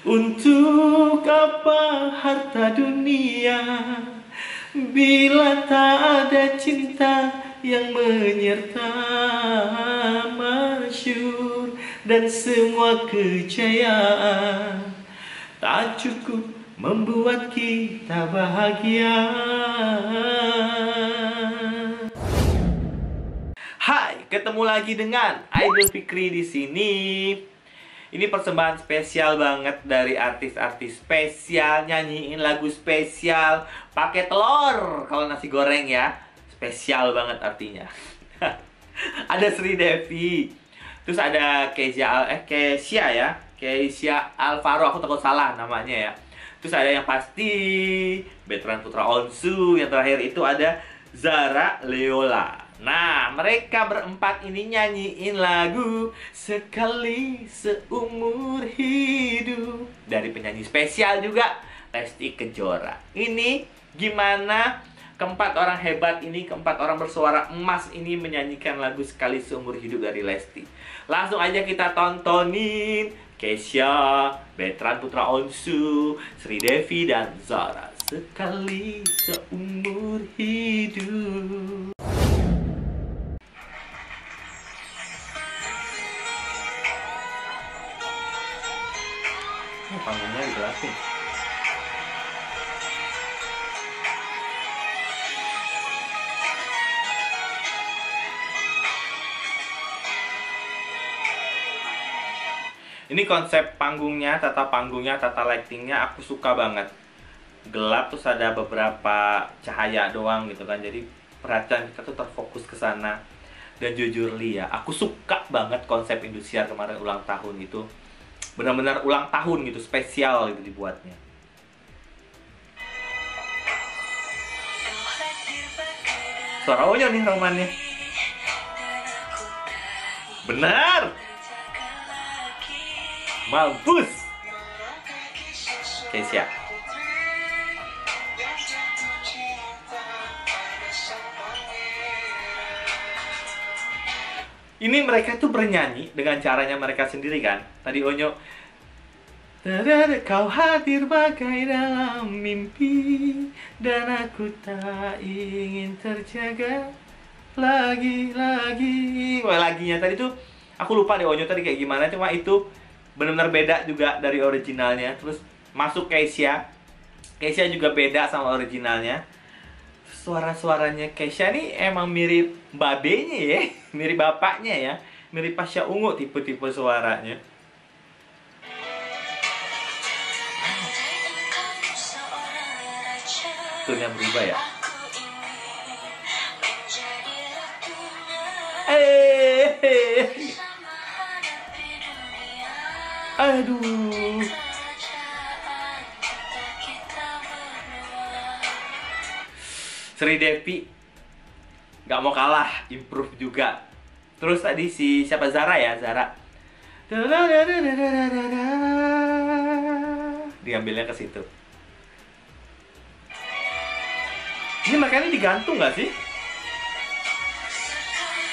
Untuk apa harta dunia bila tak ada cinta yang menyerta? Masyur dan semua kejayaan tak cukup membuat kita bahagia. Hai, ketemu lagi dengan Aidil Fikrie di sini. Ini persembahan spesial banget dari artis-artis spesial, nyanyiin lagu spesial, pakai telur kalau nasi goreng ya. Spesial banget artinya. Ada Sri Devi, terus ada Kiesha Alvaro, aku takut salah namanya ya. Terus ada yang pasti Betrand Putra Onsu, yang terakhir itu ada Zara Leola. Nah, mereka berempat ini nyanyiin lagu Sekali Seumur Hidup dari penyanyi spesial juga, Lesti Kejora. Ini gimana keempat orang hebat ini, keempat orang bersuara emas ini menyanyikan lagu Sekali Seumur Hidup dari Lesti. Langsung aja kita tontonin Kiesha, Betrand Putra Onsu, Sri Devi, dan Zara. Sekali Seumur Hidup. Panggungnya digelasin. Ini konsep panggungnya, tata panggungnya, tata lightingnya aku suka banget. Gelap terus ada beberapa cahaya doang gitu kan. Jadi perhatian kita tuh terfokus ke sana. Dan jujur Li ya, aku suka banget konsep Indosiar kemarin ulang tahun itu. Benar-benar ulang tahun gitu, spesial gitu dibuatnya. Suara ojo nih romannya. Benar. Mampus. Oke, siap. Ini mereka tuh bernyanyi dengan caranya mereka sendiri kan. Tadi Onyo, kau hadir bagai dalam mimpi, dan aku tak ingin terjaga lagi-lagi. Wah, laginya tadi tuh aku lupa deh Onyo tadi kayak gimana. Cuma itu benar-benar beda juga dari originalnya. Terus masuk Kiesha juga beda sama originalnya. Suara-suaranya Kiesha ini emang mirip babenya ya, mirip bapaknya ya, mirip Pasha Ungu tipe-tipe suaranya. Tunnya berubah ya. Aduh. Sri Devi gak mau kalah, improve juga. Terus tadi si siapa, Zara ya, Zara diambilnya ke situ. Ini makanya digantung gak sih?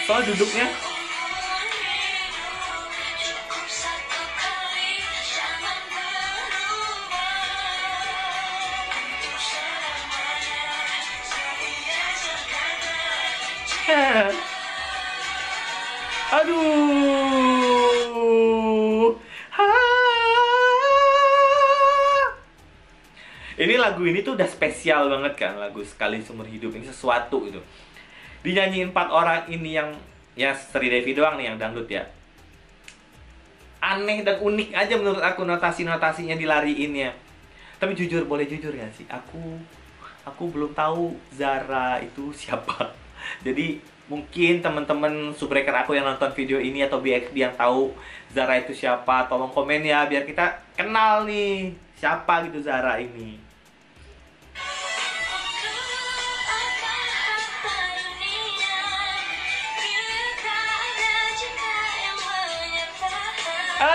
Soal duduknya. Aduh. Ini lagu ini tuh udah spesial banget kan, lagu Sekali Seumur Hidup ini sesuatu gitu. Dinyanyiin 4 orang ini yang ya Sri Devi doang nih yang dangdut ya. Aneh dan unik aja menurut aku notasi-notasinya dilariinnya. Tapi jujur, boleh jujur gak sih? Aku belum tahu Zara itu siapa. Jadi mungkin teman-teman subscriber aku yang nonton video ini atau BXB yang tahu Zara itu siapa, tolong komen ya biar kita kenal nih siapa gitu Zara ini.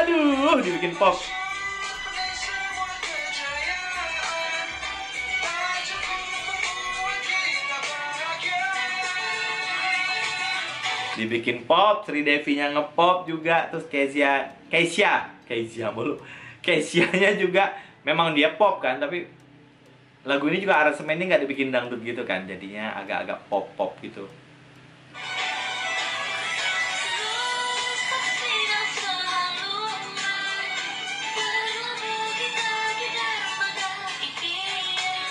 Aduh, dibikin pop. Dibikin pop, Sri Devi-nya ngepop juga, terus Kiesha Kiesha-nya juga memang dia pop kan, tapi lagu ini juga aransemennya nggak dibikin dangdut gitu kan, jadinya agak-agak pop-pop gitu.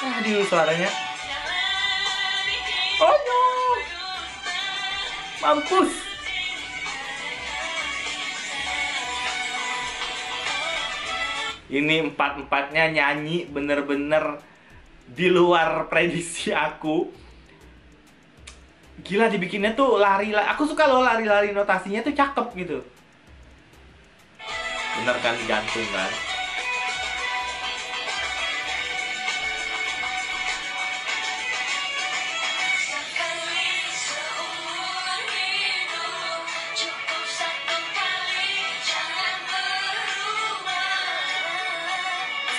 Aduh, suaranya. Oh no, mampus. Ini empat-empatnya nyanyi bener-bener di luar prediksi aku. Gila, dibikinnya tuh lari-lari. Aku suka loh lari-lari, notasinya tuh cakep gitu. Bener kan, digantung kan.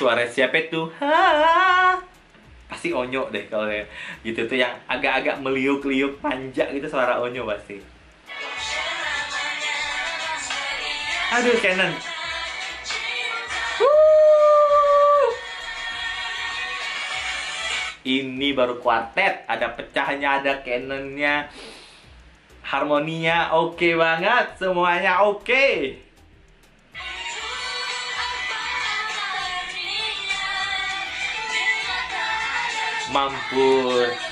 Suara siapa itu? Haa, pasti Onyo deh kalau ya. Gitu tuh yang agak-agak meliuk-liuk panjang gitu, suara Onyo pasti. Aduh, Canon. Ini baru kuartet, ada pecahnya, ada Canonnya, harmoninya oke banget, semuanya oke. Mampus. Gila. Ada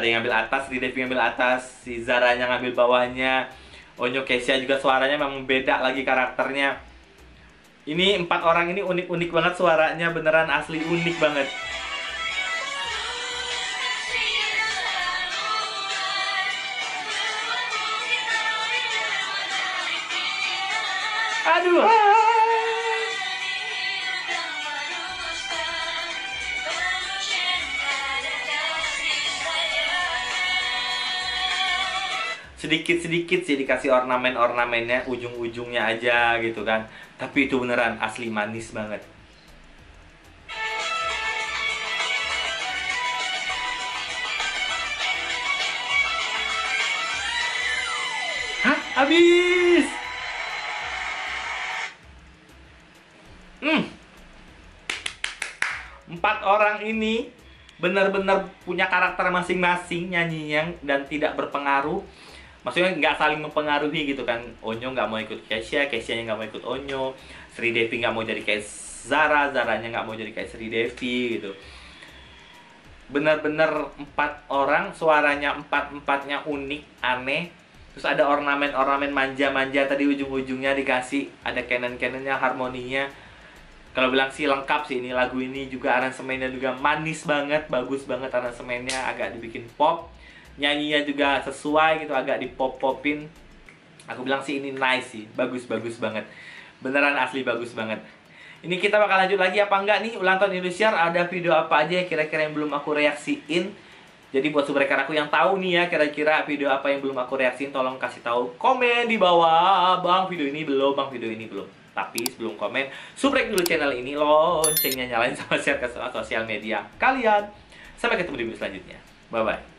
yang ngambil atas, Sri Devi ngambil atas, si Zaranya ngambil bawahnya, Onyo, Kiesha juga suaranya memang beda lagi karakternya. Ini empat orang ini unik-unik banget suaranya, beneran asli unik banget. Aduh, sedikit-sedikit sih dikasih ornamen-ornamennya, ujung-ujungnya aja gitu kan. Tapi itu beneran asli manis banget. Hah? Habis! Empat orang ini benar-benar punya karakter masing-masing nyanyinya dan tidak berpengaruh. Maksudnya nggak saling mempengaruhi gitu kan. Onyo nggak mau ikut Kiesha, Kiesha-nya nggak mau ikut Onyo, Sri Devi nggak mau jadi kayak Zara, Zaranya nggak mau jadi kayak Sri Devi gitu. Benar-benar empat orang, suaranya empat-empatnya unik, aneh. Terus ada ornamen-ornamen manja-manja tadi, ujung-ujungnya dikasih ada canon-canonnya, harmoninya. Kalau bilang sih lengkap sih ini lagu ini, juga aransemennya juga manis banget, bagus banget aransemennya, agak dibikin pop. Nyanyinya juga sesuai gitu, agak dipop-popin. Aku bilang sih ini nice sih, bagus-bagus banget. Beneran asli bagus banget. Ini kita bakal lanjut lagi apa enggak nih ulang tahun Indosiar, ada video apa aja kira-kira yang belum aku reaksiin. Jadi buat subscriber aku yang tahu nih ya, kira-kira video apa yang belum aku reaksiin, tolong kasih tahu, komen di bawah. Bang, video ini belum, bang, video ini belum. Tapi sebelum komen, subrek dulu channel ini, loncengnya nyalain, sama share ke sosial media kalian. Sampai ketemu di video selanjutnya. Bye-bye.